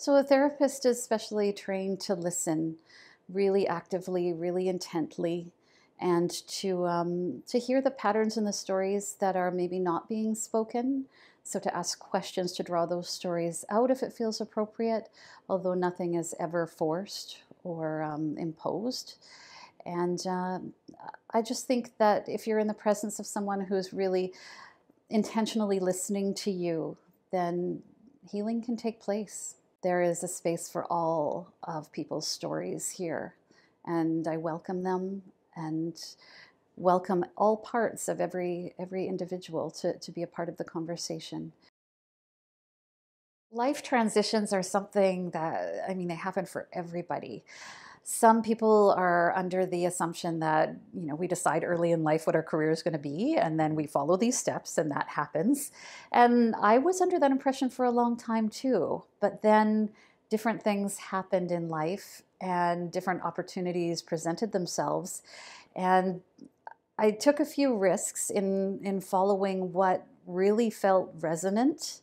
So a therapist is specially trained to listen really actively, really intently, and to hear the patterns in the stories that are maybe not being spoken. So to ask questions to draw those stories out if it feels appropriate, although nothing is ever forced or imposed. And I just think that if you're in the presence of someone who's really intentionally listening to you, then healing can take place. There is a space for all of people's stories here, and I welcome them and welcome all parts of every individual to be a part of the conversation. Life transitions are something that, I mean, they happen for everybody. Some people are under the assumption that, you know, we decide early in life what our career is going to be, and then we follow these steps and that happens. And I was under that impression for a long time too, but then different things happened in life and different opportunities presented themselves. And I took a few risks in following what really felt resonant,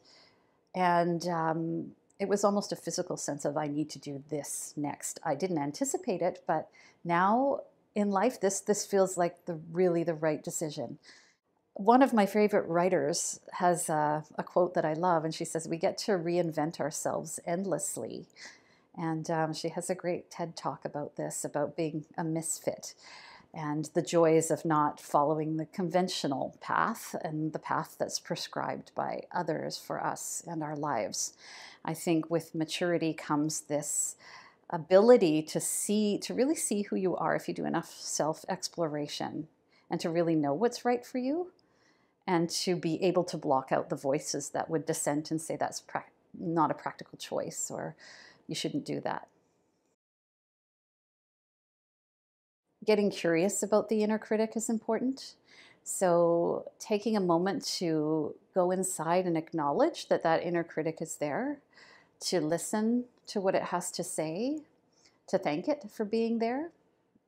and it was almost a physical sense of, I need to do this next. I didn't anticipate it, but now in life, this feels like really the right decision. One of my favorite writers has a quote that I love, and she says, "We get to reinvent ourselves endlessly." And she has a great TED Talk about this, about being a misfit, and the joys of not following the conventional path and the path that's prescribed by others for us and our lives. I think with maturity comes this ability to really see who you are if you do enough self-exploration, and to really know what's right for you, and to be able to block out the voices that would dissent and say that's not a practical choice, or you shouldn't do that. Getting curious about the inner critic is important. So taking a moment to go inside and acknowledge that that inner critic is there, to listen to what it has to say, to thank it for being there,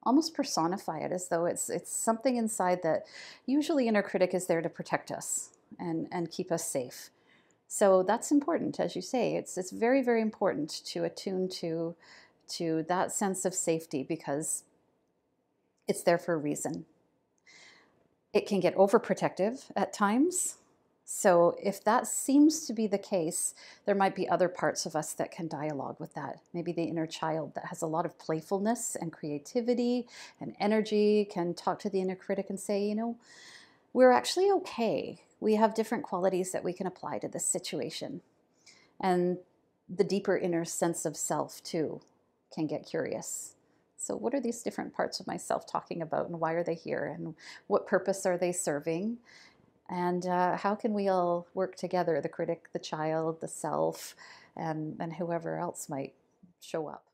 almost personify it as though it's something inside that usually inner critic is there to protect us and keep us safe. So that's important, as you say. It's very, very important to attune to that sense of safety, because it's there for a reason. It can get overprotective at times. So if that seems to be the case, there might be other parts of us that can dialogue with that. Maybe the inner child that has a lot of playfulness and creativity and energy can talk to the inner critic and say, you know, we're actually okay. We have different qualities that we can apply to this situation. And the deeper inner sense of self too can get curious. So what are these different parts of myself talking about, and why are they here, and what purpose are they serving, and how can we all work together, the critic, the child, the self, and whoever else might show up.